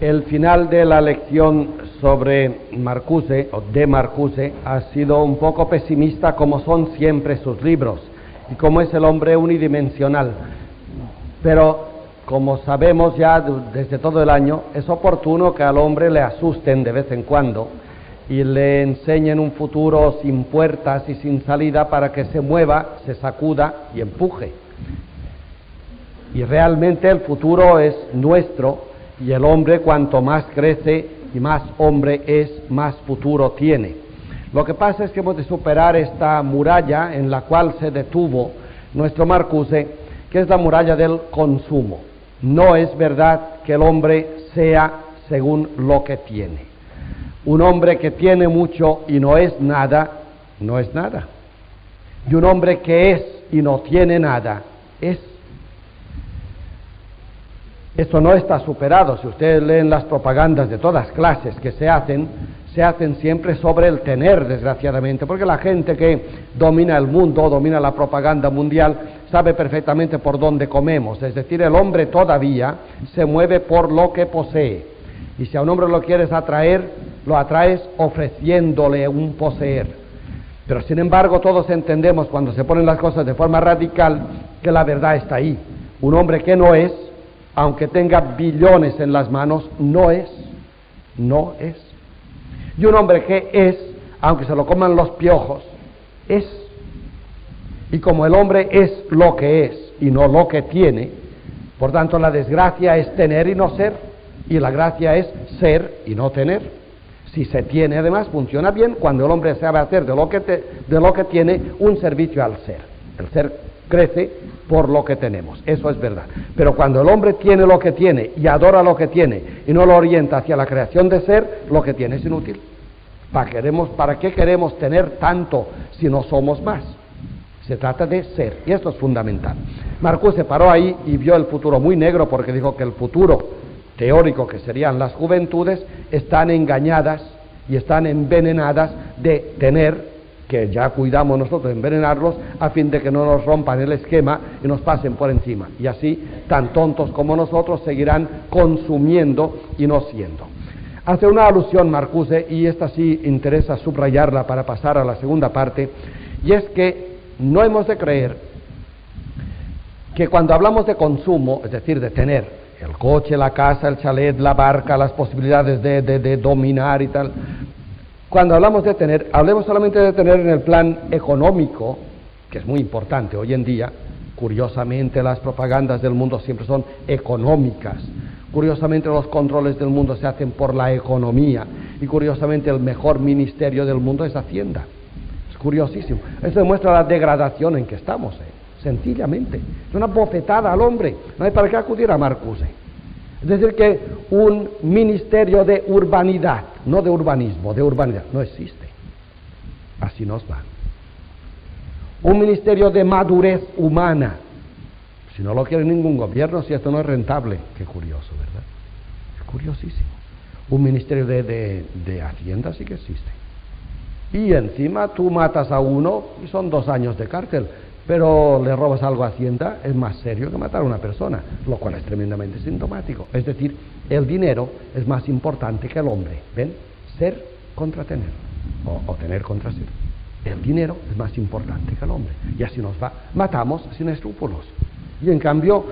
El final de la lección sobre Marcuse, o de Marcuse, ha sido un poco pesimista, como son siempre sus libros, y como es el hombre unidimensional. Pero, como sabemos ya desde todo el año, es oportuno que al hombre le asusten de vez en cuando y le enseñen un futuro sin puertas y sin salida para que se mueva, se sacuda y empuje. Y realmente el futuro es nuestro. Y el hombre, cuanto más crece y más hombre es, más futuro tiene. Lo que pasa es que hemos de superar esta muralla en la cual se detuvo nuestro Marcuse, que es la muralla del consumo. No es verdad que el hombre sea según lo que tiene. Un hombre que tiene mucho y no es nada, no es nada. Y un hombre que es y no tiene nada, es nada. Esto no está superado. Si ustedes leen las propagandas de todas clases que se hacen siempre sobre el tener, desgraciadamente, porque la gente que domina el mundo, domina la propaganda mundial, sabe perfectamente por dónde comemos. Es decir, el hombre todavía se mueve por lo que posee. Y si a un hombre lo quieres atraer, lo atraes ofreciéndole un poseer. Pero sin embargo, todos entendemos, cuando se ponen las cosas de forma radical, que la verdad está ahí. Un hombre que no es, aunque tenga billones en las manos, no es, no es. Y un hombre que es, aunque se lo coman los piojos, es. Y como el hombre es lo que es y no lo que tiene, por tanto la desgracia es tener y no ser, y la gracia es ser y no tener. Si se tiene, además, funciona bien cuando el hombre sabe hacer de lo que tiene un servicio al ser. El ser crece por lo que tenemos, eso es verdad. Pero cuando el hombre tiene lo que tiene y adora lo que tiene y no lo orienta hacia la creación de ser, lo que tiene es inútil. ¿Para qué queremos tener tanto si no somos más? Se trata de ser, y esto es fundamental. Marcuse se paró ahí y vio el futuro muy negro, porque dijo que el futuro teórico, que serían las juventudes, están engañadas y están envenenadas de tener, que ya cuidamos nosotros de envenenarlos a fin de que no nos rompan el esquema y nos pasen por encima. Y así, tan tontos como nosotros, seguirán consumiendo y no siendo. Hace una alusión Marcuse, y esta sí interesa subrayarla para pasar a la segunda parte, y es que no hemos de creer que cuando hablamos de consumo, es decir, de tener el coche, la casa, el chalet, la barca, las posibilidades de dominar y tal. Cuando hablamos de tener, hablemos solamente de tener en el plan económico, que es muy importante hoy en día. Curiosamente, las propagandas del mundo siempre son económicas. Curiosamente, los controles del mundo se hacen por la economía. Y curiosamente, el mejor ministerio del mundo es Hacienda. Es curiosísimo. Eso demuestra la degradación en que estamos, sencillamente. Es una bofetada al hombre. No hay para qué acudir a Marcuse. Es decir, que un ministerio de urbanidad, no de urbanismo, de urbanidad, no existe. Así nos va. Un ministerio de madurez humana. Si no lo quiere ningún gobierno, si esto no es rentable. Qué curioso, ¿verdad? Es curiosísimo. Un ministerio de Hacienda sí que existe. Y encima tú matas a uno y son 2 años de cárcel. Pero le robas algo a Hacienda, es más serio que matar a una persona, lo cual es tremendamente sintomático. Es decir, el dinero es más importante que el hombre. ¿Ven? Ser contra tener, o tener contra ser. El dinero es más importante que el hombre. Y así nos va. Matamos sin escrúpulos. Y en cambio,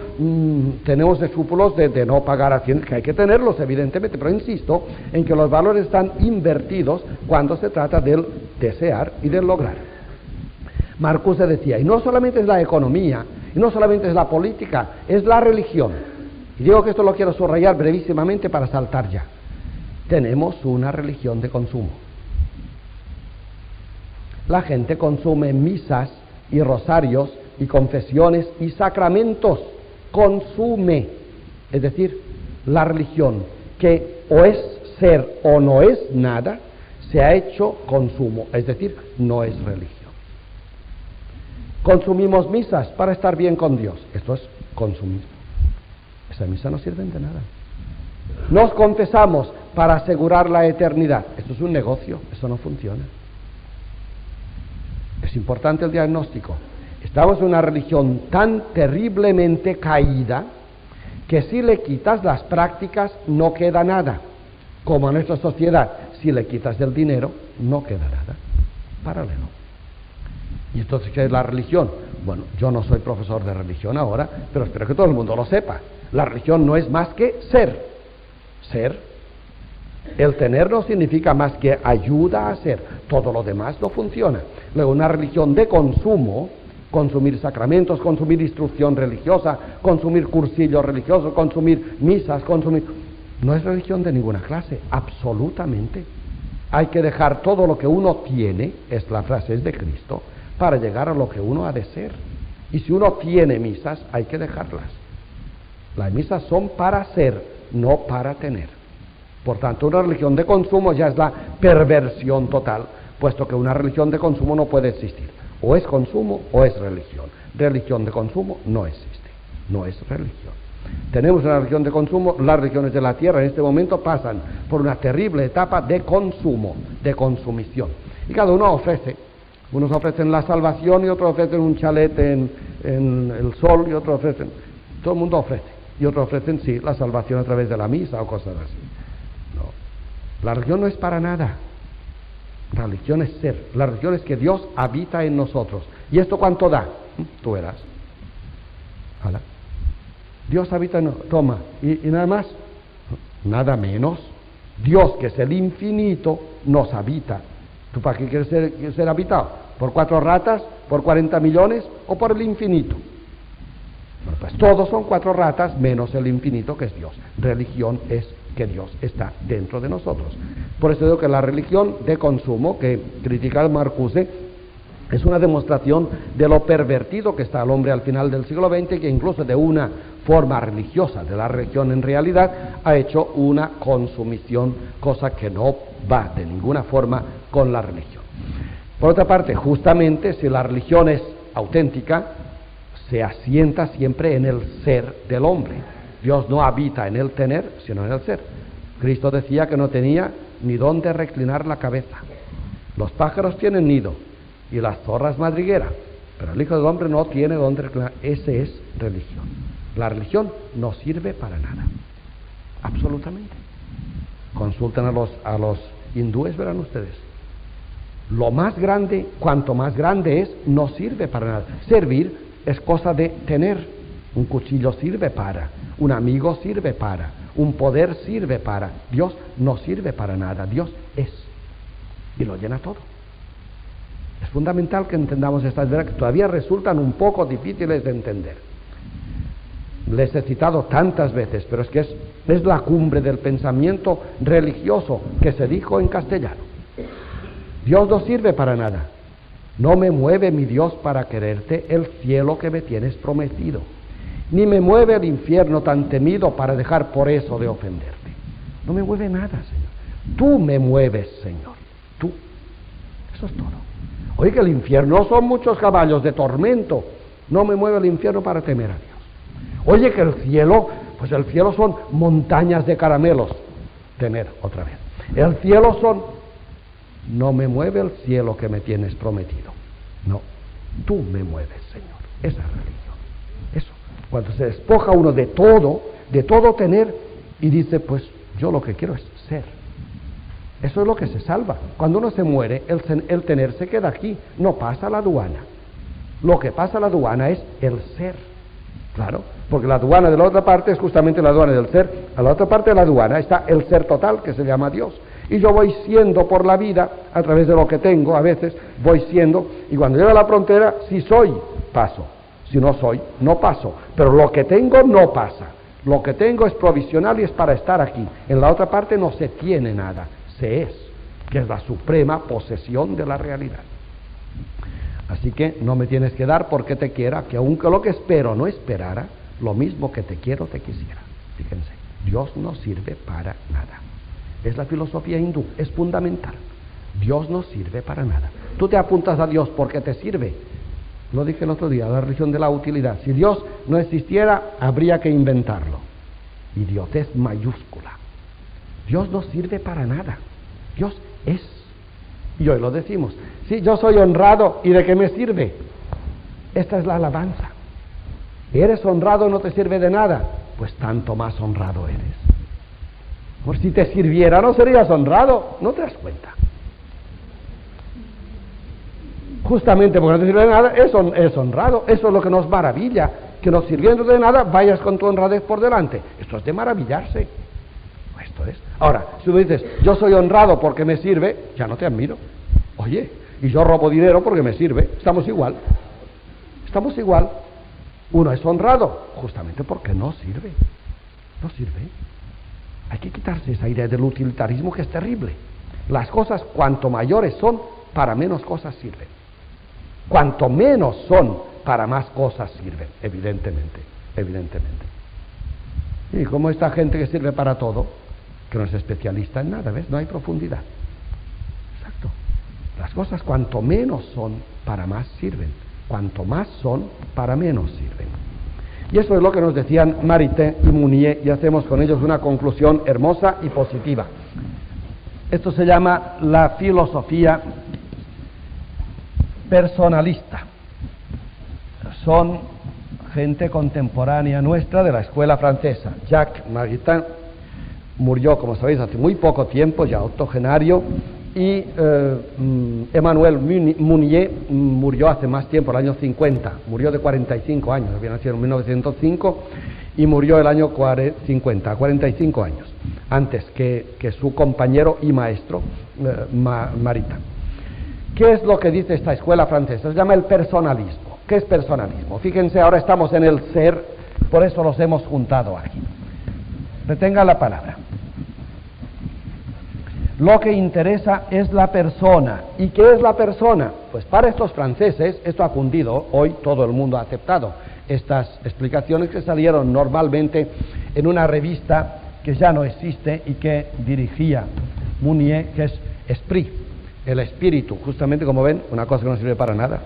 tenemos escrúpulos de no pagar a Hacienda, que hay que tenerlos, evidentemente, pero insisto en que los valores están invertidos cuando se trata del desear y del lograr. Marcuse decía, y no solamente es la economía, y no solamente es la política, es la religión. Y digo que esto lo quiero subrayar brevísimamente para saltar ya. Tenemos una religión de consumo. La gente consume misas y rosarios y confesiones y sacramentos. Consume. Es decir, la religión, que o es ser o no es nada, se ha hecho consumo. Es decir, no es religión. Consumimos misas para estar bien con Dios. Esto es consumismo. Esas misas no sirven de nada. Nos confesamos para asegurar la eternidad. Esto es un negocio. Eso no funciona. Es importante el diagnóstico. Estamos en una religión tan terriblemente caída que si le quitas las prácticas no queda nada, como a nuestra sociedad, si le quitas el dinero no queda nada. Paralelo. ¿Y entonces qué es la religión? Bueno, yo no soy profesor de religión ahora, pero espero que todo el mundo lo sepa. La religión no es más que ser. Ser. El tener no significa más que ayuda a ser. Todo lo demás no funciona. Luego, una religión de consumo, consumir sacramentos, consumir instrucción religiosa, consumir cursillos religiosos, consumir misas, consumir... no es religión de ninguna clase, absolutamente. Hay que dejar todo lo que uno tiene, es la frase es de Cristo, para llegar a lo que uno ha de ser. Y si uno tiene misas, hay que dejarlas. Las misas son para ser, no para tener. Por tanto, una religión de consumo ya es la perversión total, puesto que una religión de consumo no puede existir. O es consumo o es religión. Religión de consumo no existe, no es religión. Tenemos una religión de consumo, las religiones de la tierra en este momento pasan por una terrible etapa de consumo, de consumición. Y cada uno ofrece, unos ofrecen la salvación y otros ofrecen un chalet en el sol y otros ofrecen, todo el mundo ofrece. Y otros ofrecen, sí, la salvación a través de la misa o cosas así. No, la religión no es para nada. La religión es ser, la religión es que Dios habita en nosotros. ¿Y esto cuánto da? Tú verás. Hala. Dios habita en nosotros, toma, y nada más, nada menos. Dios, que es el infinito, nos habita. ¿Tú para qué quieres ser habitado? ¿Por 4 ratas? ¿Por 40 millones? ¿O por el infinito? Bueno, pues todos son 4 ratas menos el infinito, que es Dios. Religión es que Dios está dentro de nosotros. Por eso digo que la religión de consumo que critica Marcuse es una demostración de lo pervertido que está el hombre al final del siglo XX, que incluso de una forma religiosa de la religión en realidad ha hecho una consumición, cosa que no va de ninguna forma con la religión. Por otra parte, justamente si la religión es auténtica, se asienta siempre en el ser del hombre. Dios no habita en el tener, sino en el ser. Cristo decía que no tenía ni dónde reclinar la cabeza. Los pájaros tienen nido y las zorras madriguera, pero el Hijo del Hombre no tiene dónde reclinar. Esa es religión. La religión no sirve para nada, absolutamente. Consultan a los hindúes, verán ustedes. Lo más grande, cuanto más grande es, no sirve para nada. Servir es cosa de tener. Un cuchillo sirve para, un amigo sirve para, un poder sirve para. Dios no sirve para nada, Dios es y lo llena todo. Es fundamental que entendamos estas verdades que todavía resultan un poco difíciles de entender. Les he citado tantas veces, pero es que es la cumbre del pensamiento religioso que se dijo en castellano. Dios no sirve para nada. No me mueve mi Dios para quererte el cielo que me tienes prometido. Ni me mueve el infierno tan temido para dejar por eso de ofenderte. No me mueve nada, Señor. Tú me mueves, Señor. Tú. Eso es todo. Oye, que el infierno son muchos caballos de tormento. No me mueve el infierno para temer a Dios. Oye, que el cielo, pues el cielo son montañas de caramelos. Temer, otra vez. El cielo son... no me mueve el cielo que me tienes prometido. No. Tú me mueves, Señor. Esa religión. Eso. Cuando se despoja uno de todo tener, y dice, pues yo lo que quiero es ser. Eso es lo que se salva. Cuando uno se muere, el tener se queda aquí, no pasa la aduana. Lo que pasa a la aduana es el ser. Claro, porque la aduana de la otra parte es justamente la aduana del ser. A la otra parte de la aduana está el ser total, que se llama Dios. Y yo voy siendo por la vida, a través de lo que tengo, a veces voy siendo, y cuando llego a la frontera, si soy, paso. Si no soy, no paso. Pero lo que tengo no pasa. Lo que tengo es provisional y es para estar aquí. En la otra parte no se tiene nada. Se es, que es la suprema posesión de la realidad. Así que no me tienes que dar porque te quiera, que aunque lo que espero no esperara, lo mismo que te quiero te quisiera. Fíjense, Dios no sirve para nada. Es la filosofía hindú, es fundamental. Dios no sirve para nada. Tú te apuntas a Dios porque te sirve. Lo dije el otro día, la religión de la utilidad. Si Dios no existiera, habría que inventarlo. Idiotez mayúscula. Dios no sirve para nada. Dios es. Y hoy lo decimos. Sí, yo soy honrado, ¿y de qué me sirve? Esta es la alabanza. Eres honrado, no te sirve de nada. pues tanto más honrado eres. Por si te sirviera, no serías honrado, no te das cuenta. Justamente porque no te sirve de nada, eso es honrado, eso es lo que nos maravilla, que no sirviéndote de nada, vayas con tu honradez por delante. Esto es de maravillarse. Esto es. Ahora, si tú dices, yo soy honrado porque me sirve, ya no te admiro. Oye, y yo robo dinero porque me sirve, estamos igual. Estamos igual. Uno es honrado, justamente porque no sirve. No sirve. Hay que quitarse esa idea del utilitarismo que es terrible. Las cosas, cuanto mayores son, para menos cosas sirven. Cuanto menos son, para más cosas sirven. Evidentemente, evidentemente. Y como esta gente que sirve para todo, que no es especialista en nada, ¿ves? No hay profundidad. Exacto. Las cosas, cuanto menos son, para más sirven. Cuanto más son, para menos sirven. Y eso es lo que nos decían Maritain y Mounier, y hacemos con ellos una conclusión hermosa y positiva. Esto se llama la filosofía personalista. Son gente contemporánea nuestra de la escuela francesa. Jacques Maritain murió, como sabéis, hace muy poco tiempo, ya octogenario, y Emmanuel Mounier murió hace más tiempo, el año 50, murió de 45 años, había nacido en 1905 y murió el año 45 años, antes que su compañero y maestro Maritain. ¿Qué es lo que dice esta escuela francesa? Se llama el personalismo. ¿Qué es personalismo? Fíjense, ahora estamos en el ser, por eso los hemos juntado aquí. Retengan la palabra. Lo que interesa es la persona. ¿Y qué es la persona? Pues para estos franceses, esto ha cundido, hoy todo el mundo ha aceptado estas explicaciones que salieron normalmente en una revista que ya no existe y que dirigía Mounier, que es Esprit, el espíritu. Justamente, como ven, una cosa que no sirve para nada.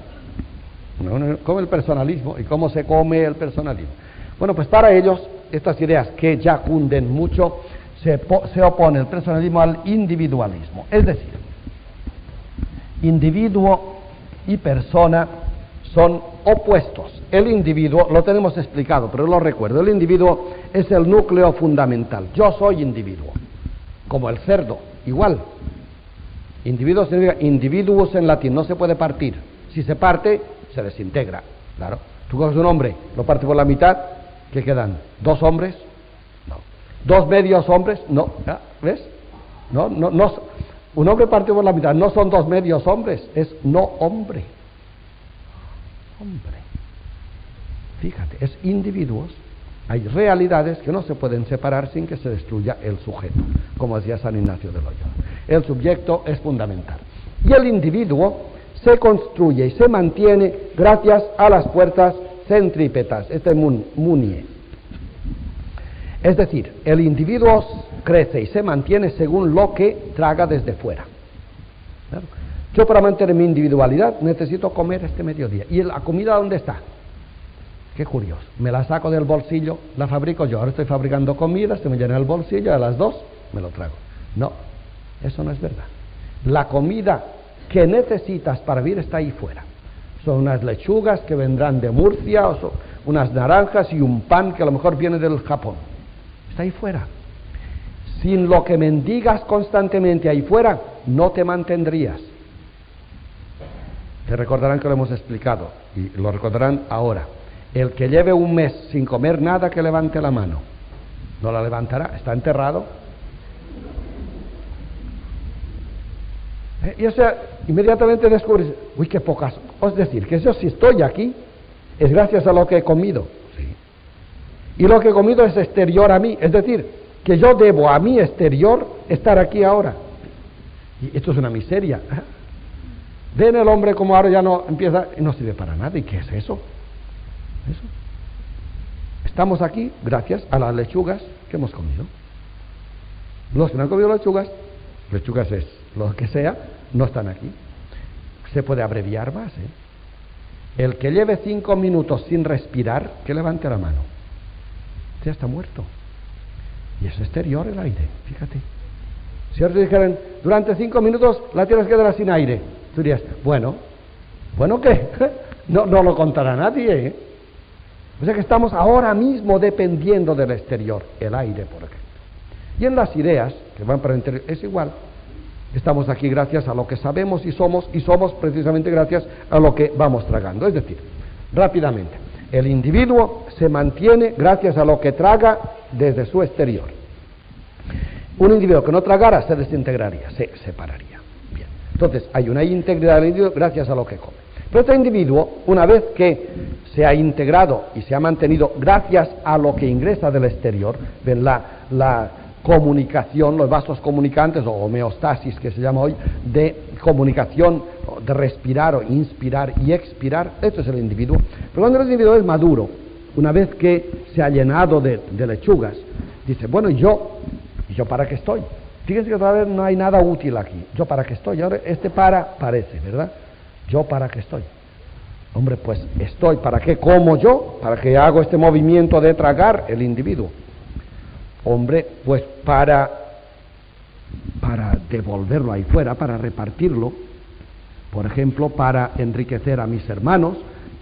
Como el personalismo. ¿Y cómo se come el personalismo? Bueno, pues para ellos, estas ideas que ya cunden mucho, se opone el personalismo al individualismo, es decir, individuo y persona son opuestos. El individuo, lo tenemos explicado, pero lo recuerdo, el individuo es el núcleo fundamental. Yo soy individuo, como el cerdo, igual. Individuo significa individuos en latín, no se puede partir. Si se parte, se desintegra, claro. Tú coges un hombre, lo partes por la mitad, ¿qué quedan? ¿Dos hombres? ¿Dos medios hombres? No, ¿ves? No, un hombre partido por la mitad, no son dos medios hombres, es no hombre. Hombre. Fíjate, es individuos. Hay realidades que no se pueden separar sin que se destruya el sujeto, como decía San Ignacio de Loyola. El subyecto es fundamental. Y el individuo se construye y se mantiene gracias a las fuerzas centrípetas. Este es Mounier. Es decir, el individuo crece y se mantiene según lo que traga desde fuera. Claro. Yo para mantener mi individualidad necesito comer este mediodía. ¿Y la comida dónde está? Qué curioso. Me la saco del bolsillo, la fabrico yo. Ahora estoy fabricando comida, se me llena el bolsillo, a las 2 me lo trago. No, eso no es verdad. La comida que necesitas para vivir está ahí fuera. Son unas lechugas que vendrán de Murcia, o son unas naranjas y un pan que a lo mejor viene del Japón. Está ahí fuera. Sin lo que mendigas constantemente ahí fuera, no te mantendrías. Te recordarán que lo hemos explicado y lo recordarán ahora. El que lleve un mes sin comer nada, que levante la mano. No la levantará, está enterrado. Y o sea, inmediatamente descubres, uy, qué pocas. Es decir, que yo si estoy aquí, es gracias a lo que he comido. Y lo que he comido es exterior a mí, es decir, que yo debo a mi exterior estar aquí ahora. Y esto es una miseria. Ven el hombre como ahora ya no empieza, no sirve para nada. ¿Y qué es eso? Eso. Estamos aquí gracias a las lechugas que hemos comido. Los que no han comido lechugas es lo que sea, no están aquí. Se puede abreviar más, ¿eh? El que lleve 5 minutos sin respirar, que levante la mano. Ya está muerto. Y es exterior el aire, fíjate. Si ahora te dijeran, durante 5 minutos la tienes que dar sin aire, tú dirías, bueno, ¿qué? No lo contará nadie, ¿eh? O sea que estamos ahora mismo dependiendo del exterior, el aire, por ejemplo. Y en las ideas, que van para el interior, es igual. Estamos aquí gracias a lo que sabemos y somos precisamente gracias a lo que vamos tragando. Es decir, rápidamente, el individuo se mantiene gracias a lo que traga desde su exterior. Un individuo que no tragara se desintegraría, se separaría. Bien. Entonces, hay una integridad del individuo gracias a lo que come. Pero este individuo, una vez que se ha integrado y se ha mantenido gracias a lo que ingresa del exterior, ven la comunicación, los vasos comunicantes o homeostasis que se llama hoy, de comunicación, de respirar o inspirar y expirar, esto es el individuo. Pero cuando el individuo es maduro, una vez que se ha llenado de lechugas, dice, bueno, ¿yo para qué estoy? Fíjense que otra vez no hay nada útil aquí, ¿yo para qué estoy? Ahora este parece, ¿verdad? ¿Yo para qué estoy? Hombre, pues estoy, ¿para qué como yo? ¿Para qué hago este movimiento de tragar el individuo? Hombre, pues para devolverlo ahí fuera, para repartirlo, por ejemplo, para enriquecer a mis hermanos,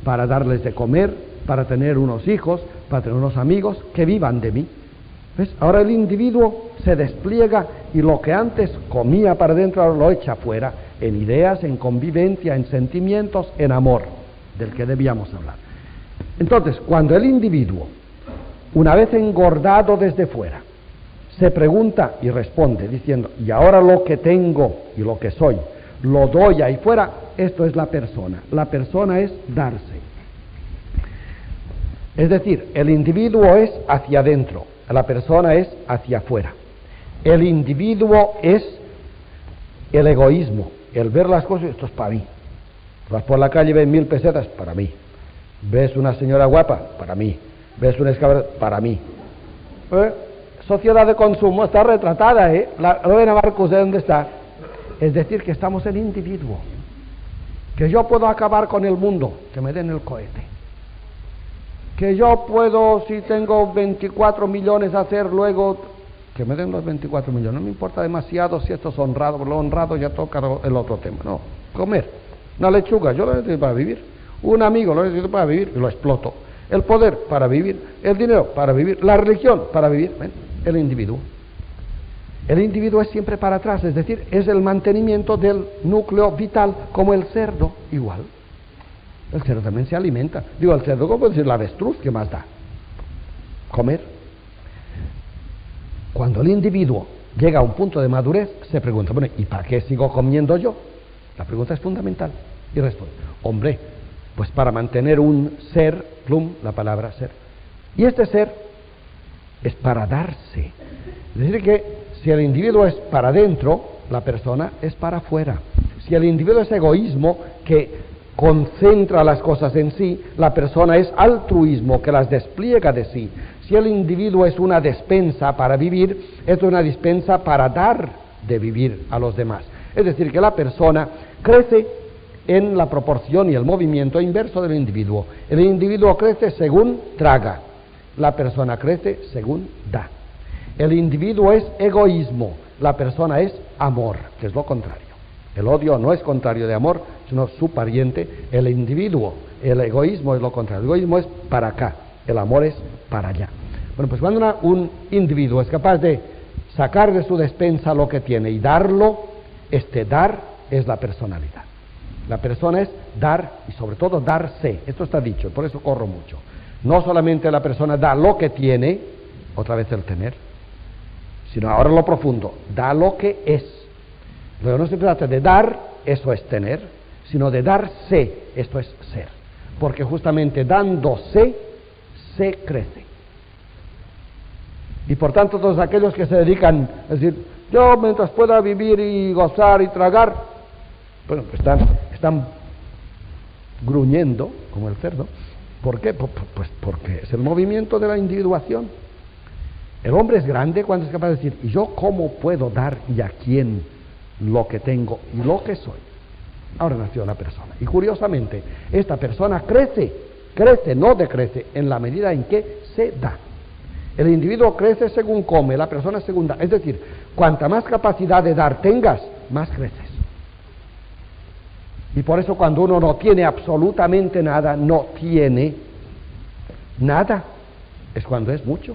para darles de comer, para tener unos hijos, para tener unos amigos que vivan de mí. ¿Ves? Ahora el individuo se despliega y lo que antes comía para dentro ahora lo echa fuera, en ideas, en convivencia, en sentimientos, en amor, del que debíamos hablar. Entonces, cuando el individuo, una vez engordado desde fuera, se pregunta y responde diciendo, y ahora lo que tengo y lo que soy, lo doy ahí fuera, esto es la persona. La persona es darse. Es decir, el individuo es hacia adentro, la persona es hacia afuera. El individuo es el egoísmo, el ver las cosas, esto es para mí. Vas por la calle y ves 1000 pesetas, para mí. Ves una señora guapa, para mí. ¿Ves un escabel? Para mí. Sociedad de consumo está retratada, ¿eh? Emmanuel Marcuse, ¿dónde está? Es decir, que estamos en individuo. Que yo puedo acabar con el mundo, que me den el cohete. Que yo puedo, si tengo 24 millones, hacer luego, que me den los 24 millones. No me importa demasiado si esto es honrado, porque lo honrado ya toca el otro tema. No, comer. Una lechuga, yo lo necesito para vivir. Un amigo lo necesito para vivir y lo exploto. El poder para vivir, el dinero para vivir, la religión para vivir, ¿ven? El individuo. El individuo es siempre para atrás, es decir, es el mantenimiento del núcleo vital, como el cerdo igual. El cerdo también se alimenta. Digo, el cerdo, ¿cómo puede decir la avestruz? ¿Qué más da? Comer. Cuando el individuo llega a un punto de madurez, se pregunta, bueno, ¿y para qué sigo comiendo yo? La pregunta es fundamental. Y responde, hombre, pues para mantener un ser, plum, la palabra ser. Y este ser es para darse. Es decir que si el individuo es para adentro, la persona es para afuera. Si el individuo es egoísmo, que concentra las cosas en sí, la persona es altruismo, que las despliega de sí. Si el individuo es una despensa para vivir, es una despensa para dar de vivir a los demás. Es decir que la persona crece en la proporción y el movimiento inverso del individuo. El individuo crece según traga, la persona crece según da. El individuo es egoísmo, la persona es amor, que es lo contrario. El odio no es contrario de amor, sino su pariente. El individuo, el egoísmo es lo contrario, el egoísmo es para acá, el amor es para allá. Bueno, pues cuando un individuo es capaz de sacar de su despensa lo que tiene y darlo, este dar es la personalidad. La persona es dar y sobre todo darse, esto está dicho, por eso corro mucho. No solamente la persona da lo que tiene, otra vez el tener, sino ahora lo profundo, da lo que es. Pero no se trata de dar, eso es tener, sino de darse, esto es ser. Porque justamente dándose, se crece. Y por tanto todos aquellos que se dedican a decir, yo mientras pueda vivir y gozar y tragar, bueno, pues están gruñendo como el cerdo. ¿Por qué? Pues porque es el movimiento de la individuación. El hombre es grande cuando es capaz de decir, ¿y yo cómo puedo dar y a quién lo que tengo y lo que soy? Ahora nació la persona. Y curiosamente, esta persona crece, no decrece, en la medida en que se da. El individuo crece según come, la persona según da. Es decir, cuanta más capacidad de dar tengas, más creces. Y por eso cuando uno no tiene absolutamente nada, no tiene, Nada es cuando es mucho,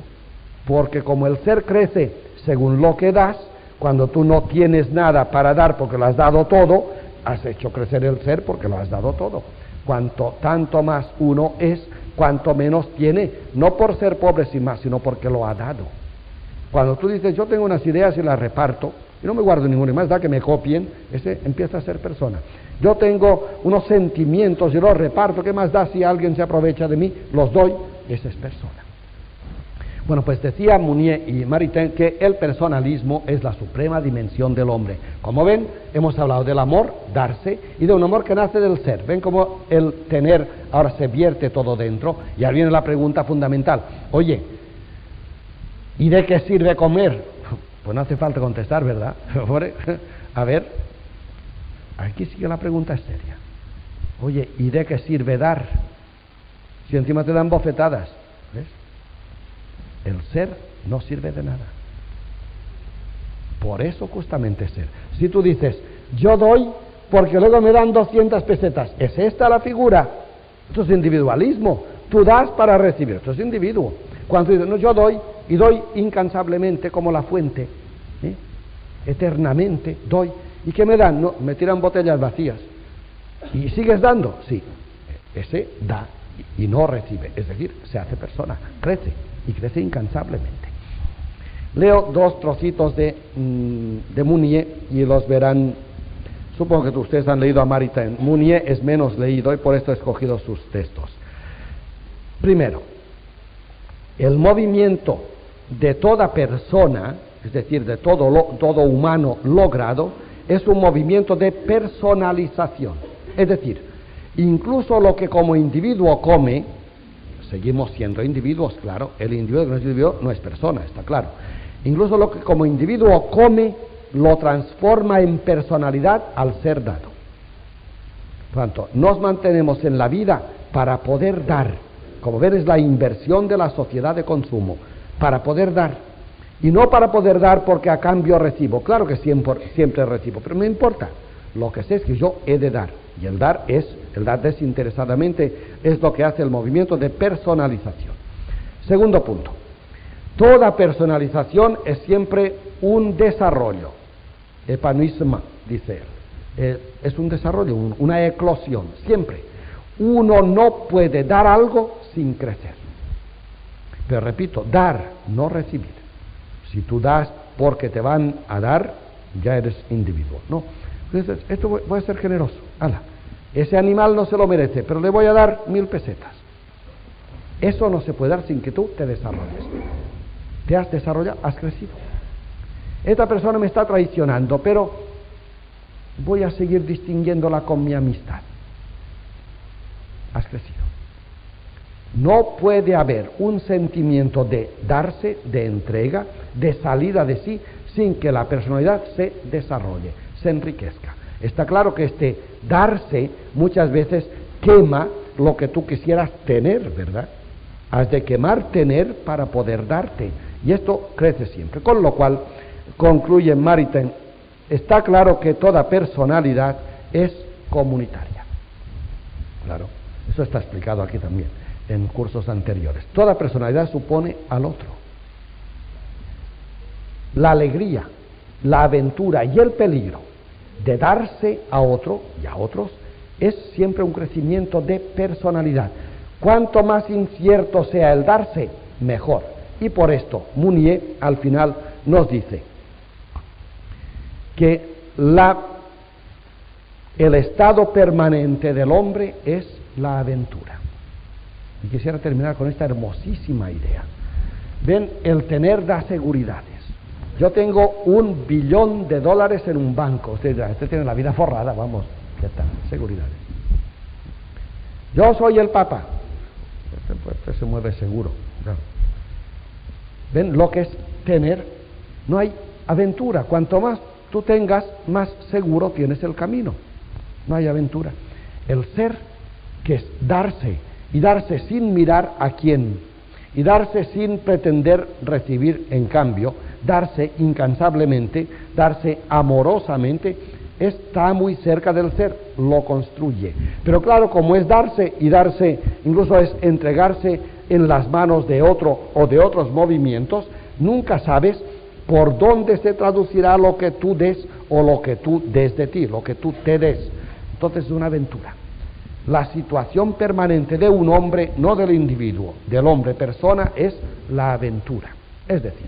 porque como el ser crece según lo que das, cuando tú no tienes nada para dar porque lo has dado todo, has hecho crecer el ser porque lo has dado todo. Cuanto tanto más uno es, cuanto menos tiene, no por ser pobre sin más, sino porque lo ha dado. Cuando tú dices, yo tengo unas ideas y las reparto, y no me guardo ninguna, y más da que me copien, ese empieza a ser persona. Yo tengo unos sentimientos y los reparto, ¿qué más da si alguien se aprovecha de mí? Los doy, esa es persona. Bueno, pues decía Mounier y Maritain que el personalismo es la suprema dimensión del hombre. Como ven, hemos hablado del amor, darse, y de un amor que nace del ser. Ven cómo el tener ahora se vierte todo dentro, y ahora viene la pregunta fundamental. Oye, ¿y de qué sirve comer? Pues no hace falta contestar, ¿verdad? A ver, aquí sí que la pregunta es seria. Oye, ¿y de qué sirve dar? Si encima te dan bofetadas, ¿ves? El ser no sirve de nada. Por eso justamente ser. Si tú dices, yo doy porque luego me dan 200 pesetas, ¿es esta la figura? Esto es individualismo. Tú das para recibir, esto es individuo. Cuando dices, no, yo doy, y doy incansablemente como la fuente, ¿eh? Eternamente doy. ¿Y qué me dan? No, me tiran botellas vacías. ¿Y sigues dando? Sí. Ese da y no recibe, es decir, se hace persona, crece, y crece incansablemente. Leo dos trocitos de Mounier y los verán. Supongo que ustedes han leído a Maritain. Mounier es menos leído y por esto he escogido sus textos. Primero, el movimiento de toda persona, es decir, de todo humano logrado, es un movimiento de personalización. Es decir, incluso lo que como individuo come, seguimos siendo individuos, claro, el individuo que no es individuo no es persona, está claro. Incluso lo que como individuo come, lo transforma en personalidad al ser dado. Por tanto, nos mantenemos en la vida para poder dar. Como ven, es la inversión de la sociedad de consumo, para poder dar. Y no para poder dar porque a cambio recibo. Claro que siempre recibo, pero no importa. Lo que sé es que yo he de dar. Y el dar desinteresadamente, es lo que hace el movimiento de personalización. Segundo punto. Toda personalización es siempre un desarrollo. Epanouissement, dice él. Es un desarrollo, una eclosión, siempre. Uno no puede dar algo sin crecer. Pero repito, dar, no recibir. Si tú das porque te van a dar, ya eres individuo, ¿no? Entonces, esto voy a ser generoso. Ala, ese animal no se lo merece, pero le voy a dar 1000 pesetas. Eso no se puede dar sin que tú te desarrolles. Te has desarrollado, has crecido. Esta persona me está traicionando, pero voy a seguir distinguiéndola con mi amistad. Has crecido. No puede haber un sentimiento de darse, de entrega, de salida de sí, sin que la personalidad se desarrolle, se enriquezca. Está claro que este darse muchas veces quema lo que tú quisieras tener, ¿verdad? Has de quemar tener para poder darte. Y esto crece siempre. Con lo cual, concluye Maritain, está claro que toda personalidad es comunitaria. Claro. Eso está explicado aquí también, en cursos anteriores. Toda personalidad supone al otro. La alegría, la aventura y el peligro de darse a otro y a otros es siempre un crecimiento de personalidad. Cuanto más incierto sea el darse, mejor. Y por esto, Mounier al final nos dice que el estado permanente del hombre es la aventura. Y quisiera terminar con esta hermosísima idea. Ven, el tener da seguridades. Yo tengo $1 billón en un banco. Usted dirá, usted tiene la vida forrada, vamos, ya está, seguridades. Yo soy el Papa. Usted se mueve seguro. No. Ven, lo que es tener, no hay aventura. Cuanto más tú tengas, más seguro tienes el camino. No hay aventura. El ser, que es darse, y darse sin mirar a quién, y darse sin pretender recibir en cambio, darse incansablemente, darse amorosamente, está muy cerca del ser, lo construye. Pero claro, como es darse y darse, incluso es entregarse en las manos de otro o de otros movimientos, nunca sabes por dónde se traducirá lo que tú des o lo que tú des de ti, lo que tú te des. Entonces es una aventura. La situación permanente de un hombre, no del individuo, del hombre persona, es la aventura. Es decir,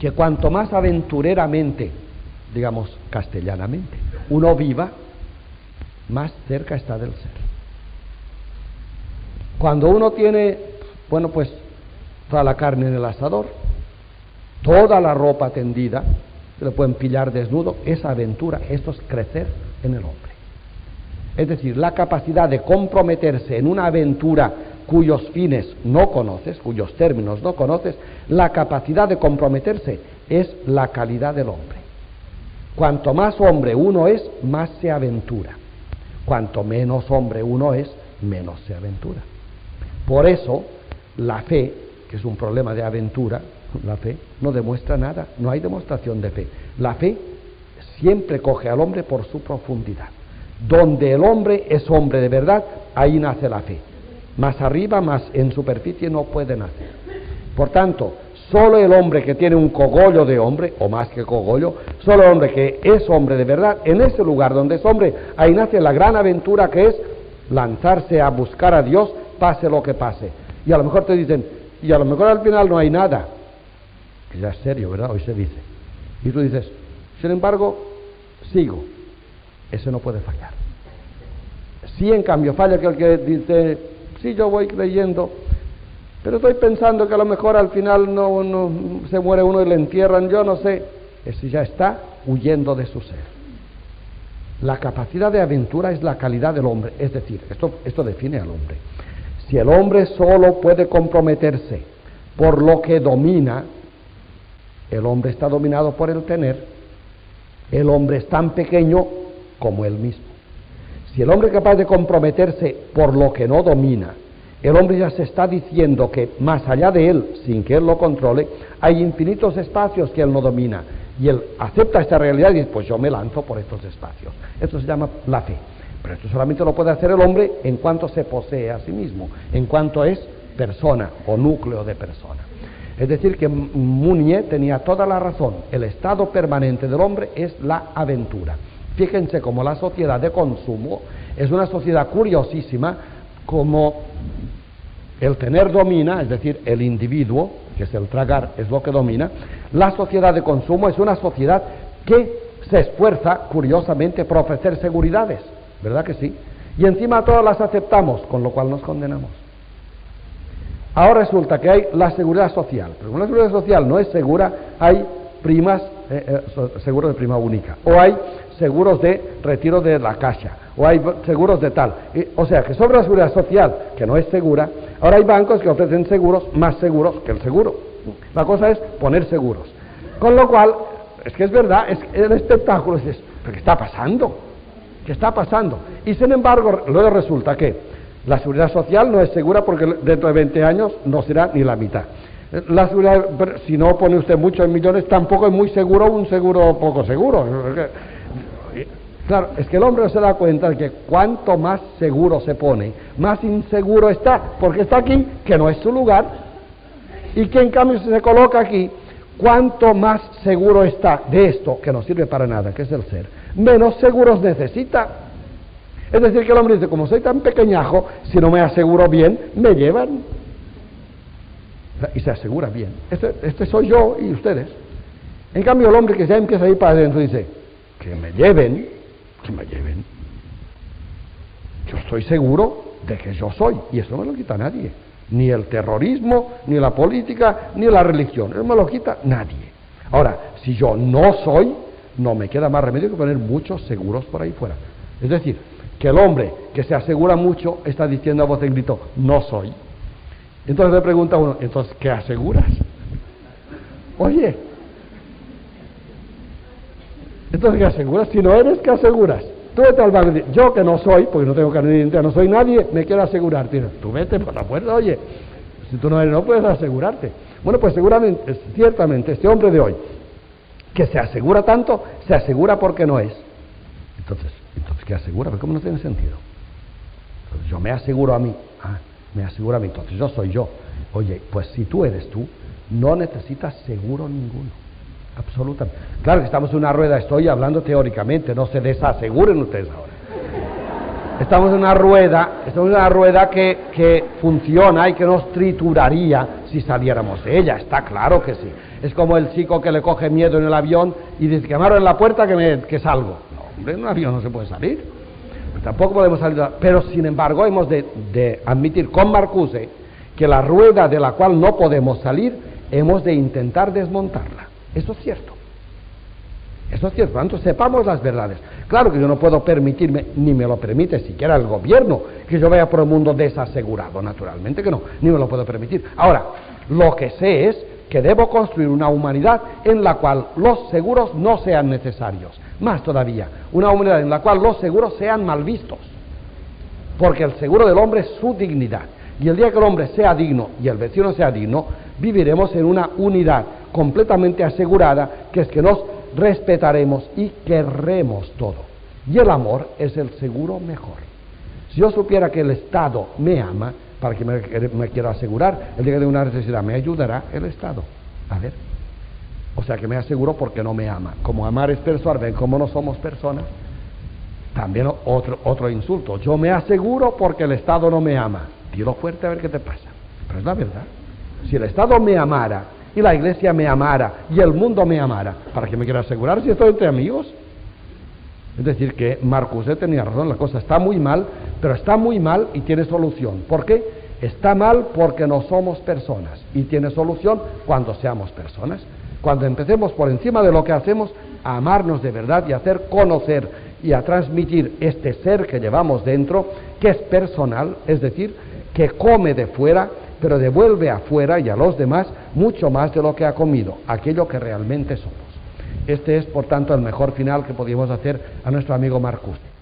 que cuanto más aventureramente, digamos castellanamente, uno viva, más cerca está del ser. Cuando uno tiene, bueno, pues, toda la carne en el asador, toda la ropa tendida, se le pueden pillar desnudo, esa aventura, esto es crecer en el hombre. Es decir, la capacidad de comprometerse en una aventura cuyos fines no conoces, cuyos términos no conoces, la capacidad de comprometerse es la calidad del hombre. Cuanto más hombre uno es, más se aventura. Cuanto menos hombre uno es, menos se aventura. Por eso, la fe, que es un problema de aventura, la fe no demuestra nada, no hay demostración de fe. La fe siempre coge al hombre por su profundidad. Donde el hombre es hombre de verdad, ahí nace la fe. Más arriba, más en superficie no puede nacer. Por tanto, solo el hombre que tiene un cogollo de hombre, o más que cogollo, solo el hombre que es hombre de verdad, en ese lugar donde es hombre, ahí nace la gran aventura que es lanzarse a buscar a Dios, pase lo que pase. Y a lo mejor te dicen, y a lo mejor al final no hay nada. Que ya es serio, ¿verdad? Hoy se dice. Y tú dices, sin embargo, sigo. Eso no puede fallar. Si en cambio falla aquel que dice, sí, yo voy creyendo, pero estoy pensando que a lo mejor al final no se muere uno y le entierran, yo no sé. Ese ya está huyendo de su ser. La capacidad de aventura es la calidad del hombre. Es decir, esto define al hombre. Si el hombre solo puede comprometerse por lo que domina, el hombre está dominado por el tener. El hombre es tan pequeño como él mismo. Si el hombre es capaz de comprometerse por lo que no domina, el hombre ya se está diciendo que más allá de él, sin que él lo controle, hay infinitos espacios que él no domina, y él acepta esta realidad y dice, pues yo me lanzo por estos espacios. Esto se llama la fe. Pero esto solamente lo puede hacer el hombre en cuanto se posee a sí mismo, en cuanto es persona o núcleo de persona. Es decir, que Mounier tenía toda la razón. El estado permanente del hombre es la aventura. Fíjense cómo la sociedad de consumo es una sociedad curiosísima, como el tener domina, es decir, el individuo, que es el tragar, es lo que domina. La sociedad de consumo es una sociedad que se esfuerza, curiosamente, por ofrecer seguridades, ¿verdad que sí? Y encima todas las aceptamos, con lo cual nos condenamos. Ahora resulta que hay la seguridad social, pero como la seguridad social no es segura, hay primas, seguros de prima única, o hay seguros de retiro de la caja, o hay seguros de tal. O sea, que sobre la seguridad social, que no es segura, ahora hay bancos que ofrecen seguros más seguros que el seguro. La cosa es poner seguros. Con lo cual, es que es verdad, es el espectáculo, dices, ¿pero qué está pasando? ¿Qué está pasando? Y sin embargo, luego resulta que la seguridad social no es segura porque dentro de 20 años no será ni la mitad. La seguridad, si no pone usted mucho en millones, tampoco es muy seguro un seguro poco seguro. Claro, es que el hombre no se da cuenta de que cuanto más seguro se pone, más inseguro está, porque está aquí, que no es su lugar, y que en cambio si se coloca aquí, cuanto más seguro está de esto, que no sirve para nada, que es el ser, menos seguros necesita. Es decir, que el hombre dice, como soy tan pequeñajo, si no me aseguro bien, me llevan. Y se asegura bien. Este soy yo y ustedes. En cambio, el hombre que ya empieza a ir para adentro dice, que me lleven, que me lleven. Yo estoy seguro de que yo soy, y eso no me lo quita nadie. Ni el terrorismo, ni la política, ni la religión. No me lo quita nadie. Ahora, si yo no soy, no me queda más remedio que poner muchos seguros por ahí fuera. Es decir, que el hombre que se asegura mucho está diciendo a voz en grito, no soy. Entonces le pregunta a uno, entonces, ¿qué aseguras? Oye, entonces, ¿qué aseguras? Si no eres, ¿qué aseguras? Tú vete al banco y dices, yo que no soy, porque no tengo carnet de identidad, no soy nadie, me quiero asegurar. Tú vete por la puerta, oye, si tú no eres, no puedes asegurarte. Bueno, pues seguramente, ciertamente, este hombre de hoy, que se asegura tanto, se asegura porque no es. Entonces, Entonces, ¿qué asegúrame? ¿Cómo no tiene sentido? Pues yo me aseguro a mí. Ah, me aseguro a mí. Entonces, yo soy yo. Oye, pues si tú eres tú, no necesitas seguro ninguno. Absolutamente. Claro que estamos en una rueda. Estoy hablando teóricamente. No se desaseguren ustedes ahora. Estamos en una rueda, que funciona y que nos trituraría si saliéramos de ella, está claro que sí. Es como el chico que le coge miedo en el avión y dice, llamaron en la puerta que salgo. No, hombre, en un avión no se puede salir, tampoco podemos salir, pero sin embargo hemos de admitir con Marcuse que la rueda de la cual no podemos salir, hemos de intentar desmontarla, eso es cierto. Eso es cierto, por lo tanto, sepamos las verdades. Claro que yo no puedo permitirme, ni me lo permite siquiera el gobierno, que yo vaya por un mundo desasegurado, naturalmente que no, ni me lo puedo permitir. Ahora, lo que sé es que debo construir una humanidad en la cual los seguros no sean necesarios. Más todavía, una humanidad en la cual los seguros sean mal vistos. Porque el seguro del hombre es su dignidad. Y el día que el hombre sea digno y el vecino sea digno, viviremos en una unidad completamente asegurada, que es que nos respetaremos y querremos todo. Y el amor es el seguro mejor. Si yo supiera que el Estado me ama, para que me quiera asegurar, el día de una necesidad me ayudará el Estado. A ver. O sea que me aseguro porque no me ama. Como amar es persuadir, ven como no somos personas. También otro insulto. Yo me aseguro porque el Estado no me ama. Tiro fuerte a ver qué te pasa. Pero es la verdad. Si el Estado me amara, y la Iglesia me amara, y el mundo me amara, ¿para qué me quiera asegurar si estoy entre amigos? Es decir, que Marcuse tenía razón, la cosa está muy mal, pero está muy mal y tiene solución. ¿Por qué? Está mal porque no somos personas, y tiene solución cuando seamos personas. Cuando empecemos por encima de lo que hacemos, a amarnos de verdad y a hacer conocer y a transmitir este ser que llevamos dentro, que es personal, es decir, que come de fuera, pero devuelve afuera y a los demás mucho más de lo que ha comido, aquello que realmente somos. Este es, por tanto, el mejor final que podíamos hacer a nuestro amigo Marcuse.